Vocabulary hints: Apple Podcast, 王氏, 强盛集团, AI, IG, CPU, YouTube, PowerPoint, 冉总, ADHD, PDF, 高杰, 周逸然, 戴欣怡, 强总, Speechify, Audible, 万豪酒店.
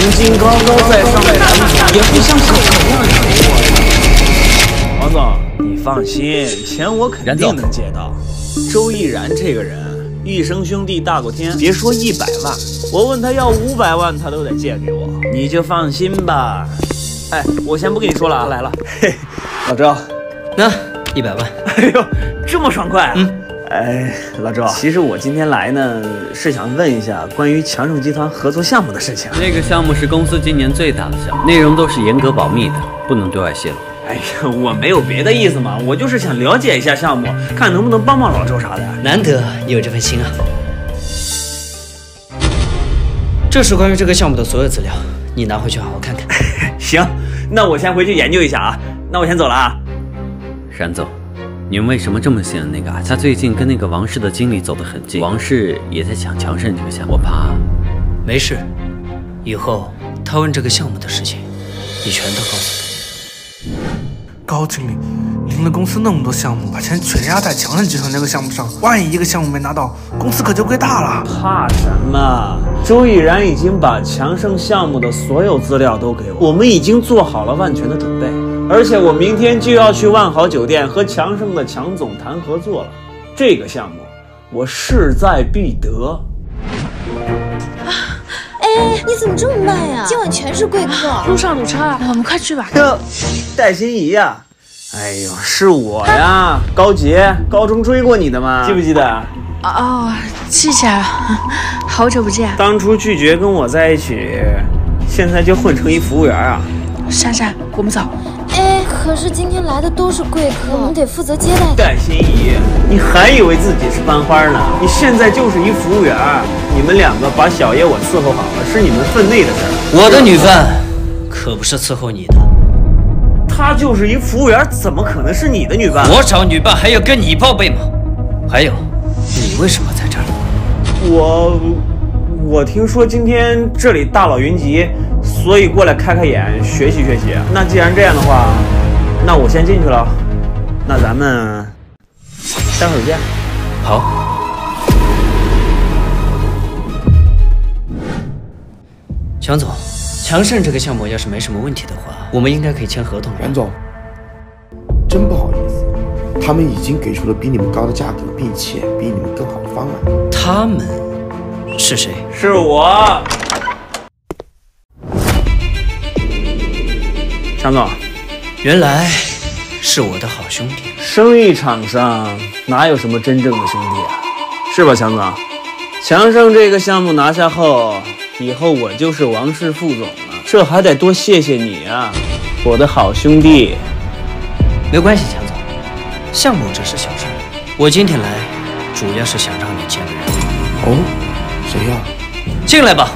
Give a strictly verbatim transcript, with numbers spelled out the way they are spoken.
曾经高高在上的他们，也不相信同样的结果。王总，你放心，钱我肯定能借到。周逸然这个人，一生兄弟大过天，别说一百万，我问他要五百万，他都得借给我。你就放心吧。哎，我先不跟你说了啊，来了。嘿，老周，那一百万。哎呦，这么爽快啊！嗯 哎，老周，其实我今天来呢，是想问一下关于强盛集团合作项目的事情。那个项目是公司今年最大的项目，内容都是严格保密的，不能对外泄露。哎呀，我没有别的意思嘛，我就是想了解一下项目，看能不能帮帮老周啥的。难得你有这份心啊！这是关于这个项目的所有资料，你拿回去好好看看。行，那我先回去研究一下啊。那我先走了啊。冉总。 你们为什么这么信任那个啊？他最近跟那个王氏的经理走得很近，王氏也在抢强盛这个项目，我怕。没事，以后他问这个项目的事情，你全都告诉他。高经理领了公司那么多项目，把钱全压在强盛集团这个项目上，万一一个项目没拿到，公司可就亏大了。怕什么？周逸然已经把强盛项目的所有资料都给我，我们已经做好了万全的准备。 而且我明天就要去万豪酒店和强盛的强总谈合作了，这个项目我势在必得。啊，哎，你怎么这么慢呀、啊？今晚全是贵客，啊、路上堵车，我们快去吧。这戴欣怡呀，哎呦，是我呀，高杰，高中追过你的吗？记不记得？ 哦，记起来了，好久不见。当初拒绝跟我在一起，现在就混成一服务员啊。珊珊，我们走。 可是今天来的都是贵客，我们得负责接待。戴欣怡，你还以为自己是班花呢？你现在就是一服务员。你们两个把小爷我伺候好了，是你们分内的事儿。我的女伴可不是伺候你的。她就是一服务员，怎么可能是你的女伴？我找女伴还要跟你报备吗？还有，你为什么在这儿？我，我听说今天这里大佬云集，所以过来开开眼，学习学习。那既然这样的话。 那我先进去了，那咱们待会儿见。好。强总，强盛这个项目要是没什么问题的话，我们应该可以签合同。冉总，真不好意思，他们已经给出了比你们高的价格，并且比你们更好的方案。他们是谁？是我。强总。 原来是我的好兄弟。生意场上哪有什么真正的兄弟啊？是吧，强总？强盛这个项目拿下后，以后我就是王氏副总了。这还得多谢谢你啊，我的好兄弟。没关系，强总，项目只是小事。我今天来，主要是想让你见个人。哦，谁呀？进来吧。